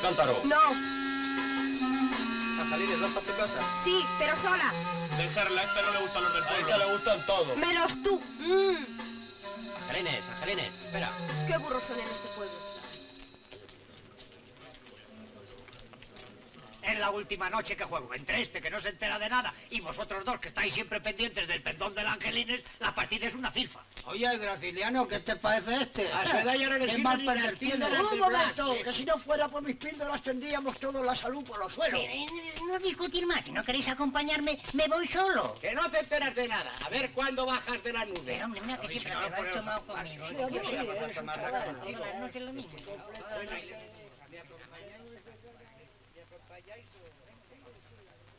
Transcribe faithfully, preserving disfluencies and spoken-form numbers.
un cántaro. No. Sajalines, ¿vas para tu casa? Sí, pero sola. Dejarla, a esta no le gustan los del pueblo. A esta le gustan todos. Menos tú. Mm. Angelines, Angelines, espera. Qué burros son en este pueblo. Es la última noche que juego. Entre este que no se entera de nada y vosotros dos que estáis siempre pendientes del pendón del Angelines, la partida es una filfa. Oye, el Graciliano, ¿qué te parece este? A su edad ya no le sirven un momento, que si no fuera por mis píldoras tendríamos toda la salud por los suelos. Eh, no discutir más, si no queréis acompañarme, me voy solo. Que no te enteras de nada, a ver cuándo bajas de la nube. Pero hombre, mira que siempre te lo has tomado conmigo. Yo sí, es un chaval, todas las noches lo mismo. Allá hizo...